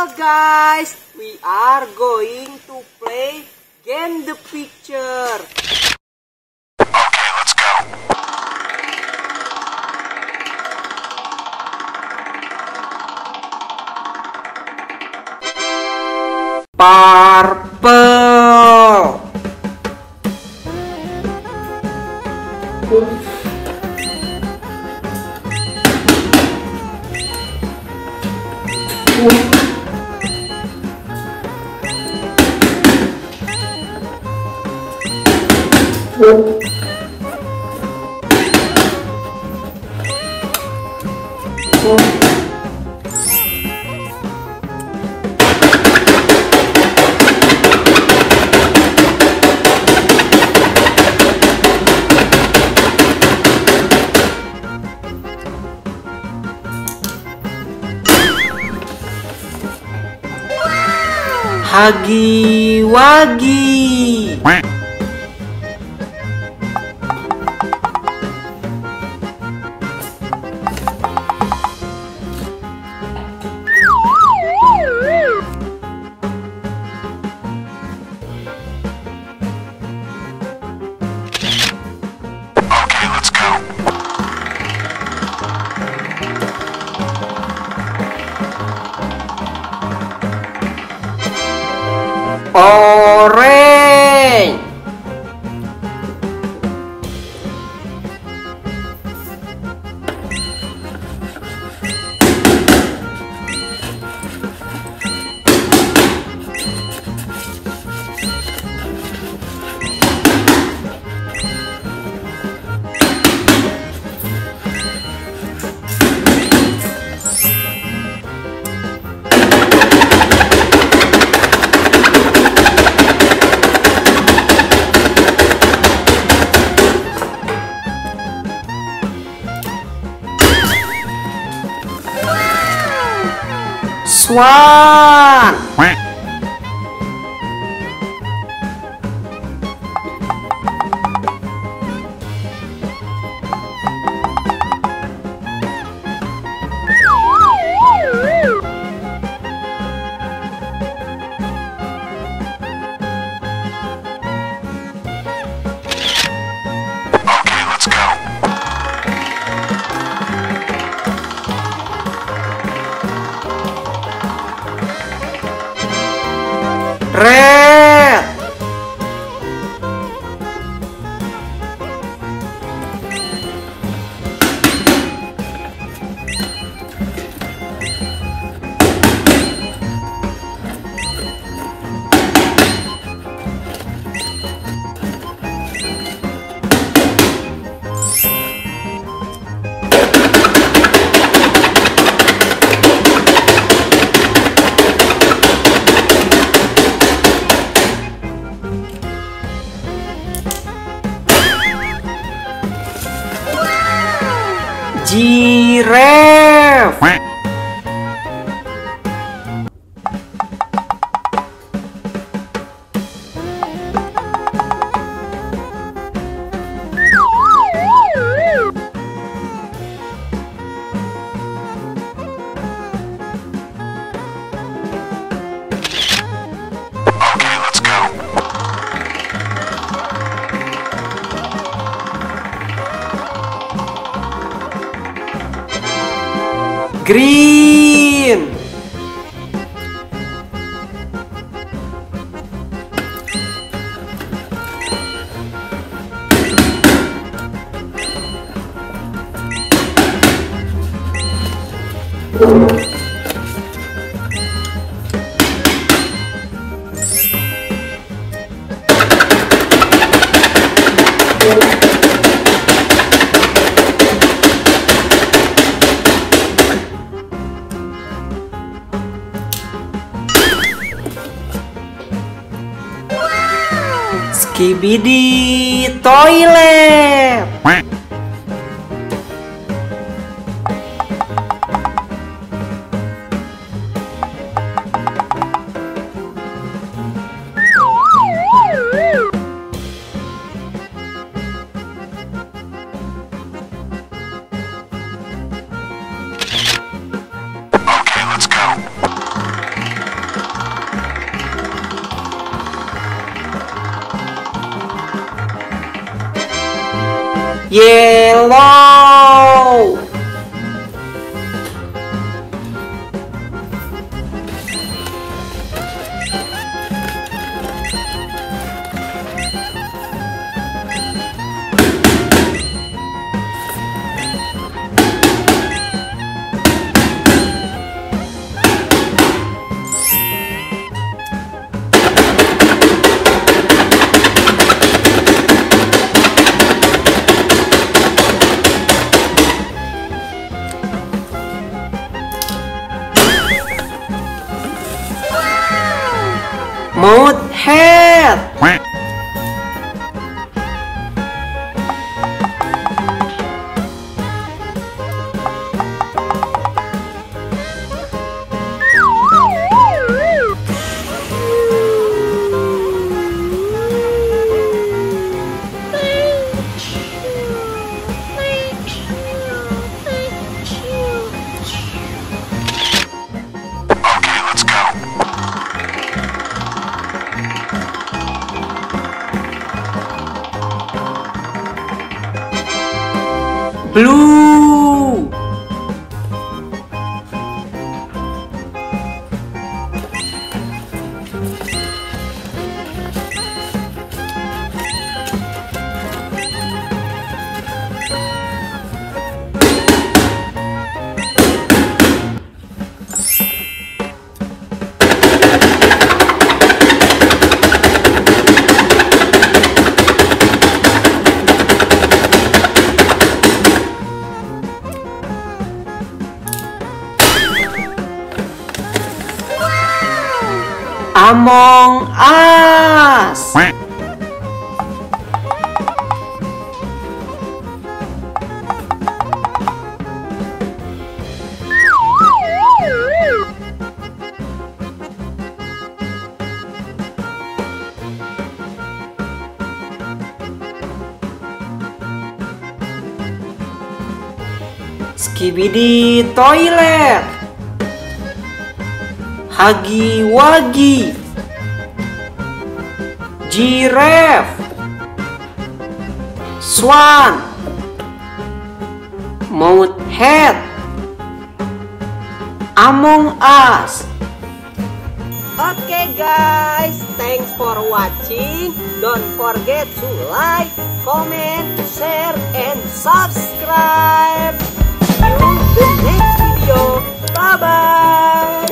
Hello guys, we are going to play Game The Picture. Okay, let's go. Purple. Oops. Huggy Wuggy. Orange. Swan. Red. Giraffe. Green. Skibidi Toilet. Okay, let's go. Yellow! Mouth Head. Blue. Among Us. Skibidi Toilet. Huggy Wuggy. Giraffe. Swan. Mouth Head. Among Us. Okay guys, thanks for watching. Don't forget to like, comment, share, and subscribe. See you in the next video. Bye bye.